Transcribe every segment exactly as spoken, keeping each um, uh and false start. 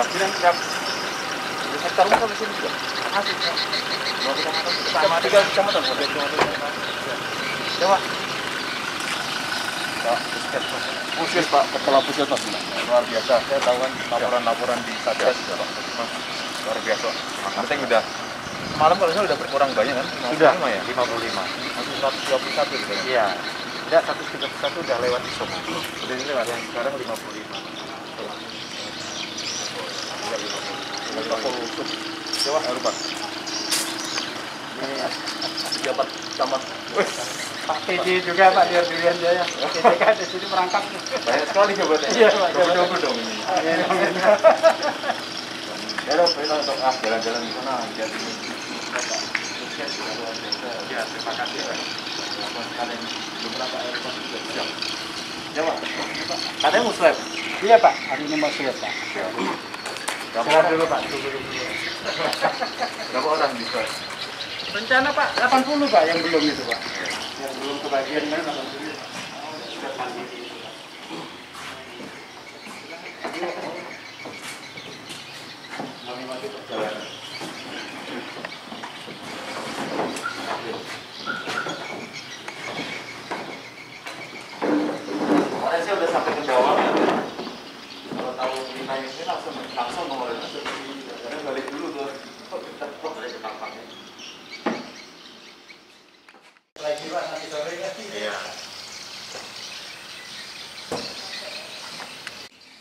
Pusir Pak, kepala pusir Pak. Luar biasa. Saya tahu kan laporan-laporan di Satgas juga Pak. Luar biasa. Berarti udah malam kalau sudah berkurang banyak kan? Sudah. lima puluh lima. seratus dua puluh satu gitu. Iya. Tidak, seratus tiga puluh satu udah lewat di Somo. Udah ini lewat. Sekarang lima puluh lima. Jawa Air Upas. Ini pejabat camat. Pak P D juga Pak Air Durian Jaya. P D K di sini merangkap. Banyak sekali jabatannya. Iya, Pak. Coba dong ini. Ya dong, kita untuk ah jalan-jalan di sana. Ya, terima kasih Pak. Kalian beberapa Air Upas sudah siap. Jawa. Katanya mau swab. Iya Pak, hari ini mau swab Pak. Berapa dulu Pak? Berapa orang bisa? Rencana Pak, delapan puluh Pak yang belum itu Pak. Yang belum kebagian kan delapan puluh. Menikmati perjalanan. Saya sudah sampai ke Jawa ya. Kalau tahu beritanya ini langsung langsung nomornya seperti karena balik dulu tuh kita blok dari Ketapang ya. Lagi Pak nanti sore ya. Iya.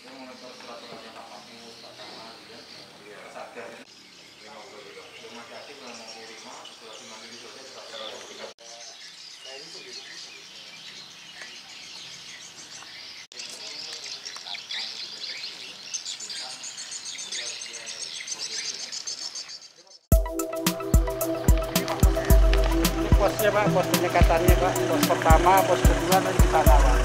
Yang monitor surat-surat yang apa itu Pak Camat ya. Iya. Satgas lima puluh tiga. Masih aktif dengan lima puluh lima surat mandiri sudah secara otomatis. Nah ini begitu. Posnya Pak, pos penyekatannya Pak, pos pertama, pos kedua dan di sana Pak.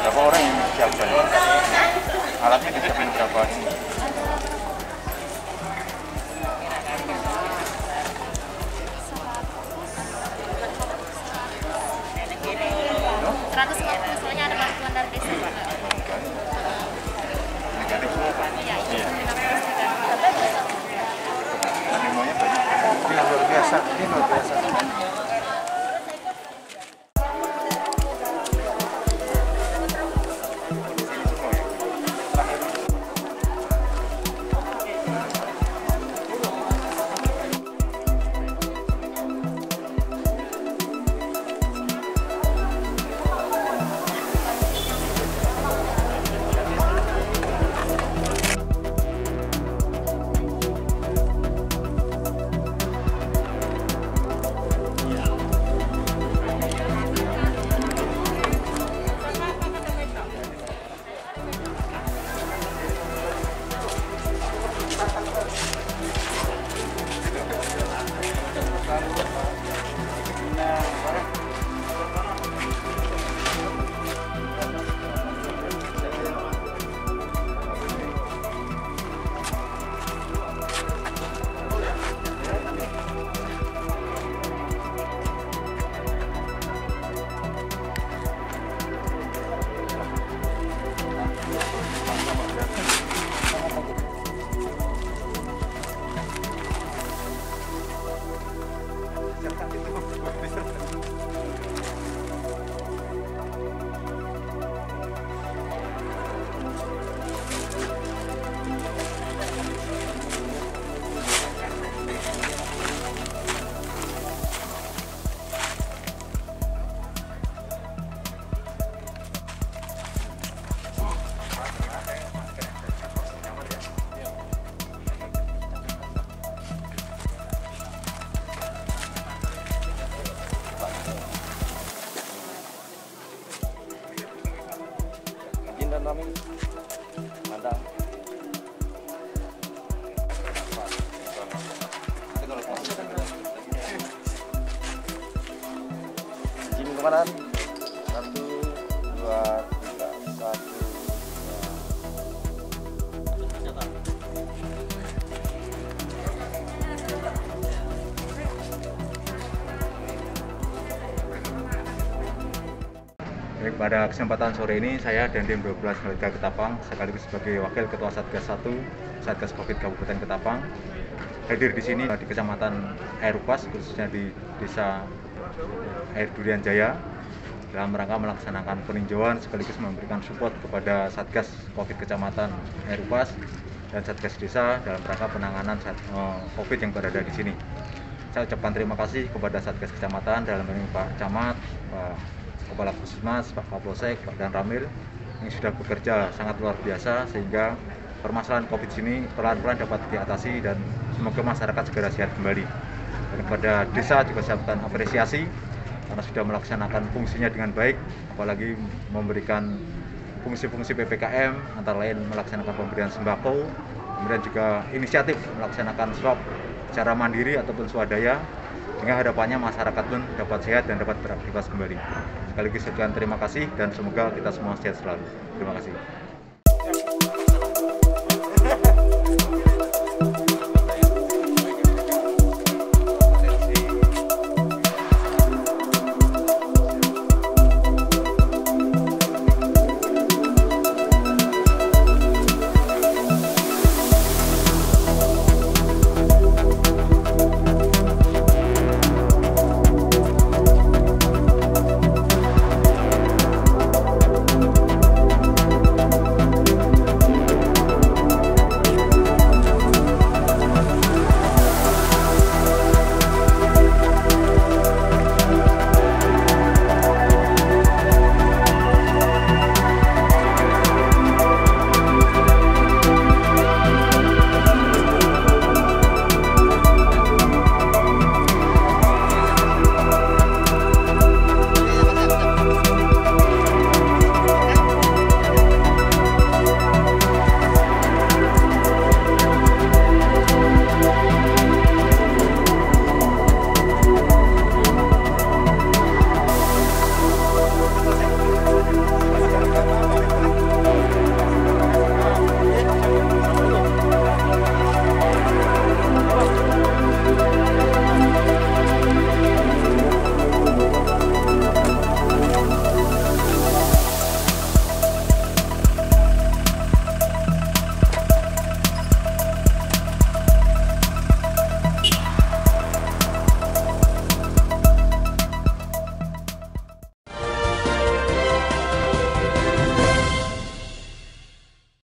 Berapa orang yang disiapkan? Alatnya disiapkan berapa? Kanan satu dua tiga satu dua. Baik, pada kesempatan sore ini saya dan tim dua belas Satgas Ketapang sekaligus sebagai wakil ketua Satgas satu Satgas Covid Kabupaten Ketapang hadir di sini di Kecamatan Air Upas, khususnya di Desa Air Durian Jaya, dalam rangka melaksanakan peninjauan sekaligus memberikan support kepada Satgas Covid Kecamatan Air Upas dan Satgas Desa dalam rangka penanganan Covid yang berada di sini. Saya ucapkan terima kasih kepada Satgas Kecamatan dalam ini Pak Camat, Pak Kepala Puskesmas, Pak Kapolsek, Pak Dan Ramil yang sudah bekerja sangat luar biasa sehingga permasalahan Covid ini pelan-pelan dapat diatasi dan semoga masyarakat segera sehat kembali. Kepada desa juga saya ucapkan apresiasi karena sudah melaksanakan fungsinya dengan baik, apalagi memberikan fungsi-fungsi P P K M, antara lain melaksanakan pemberian sembako, kemudian juga inisiatif melaksanakan swab secara mandiri ataupun swadaya, sehingga harapannya masyarakat pun dapat sehat dan dapat beraktivitas kembali. Sekali lagi sekian terima kasih dan semoga kita semua sehat selalu. Terima kasih.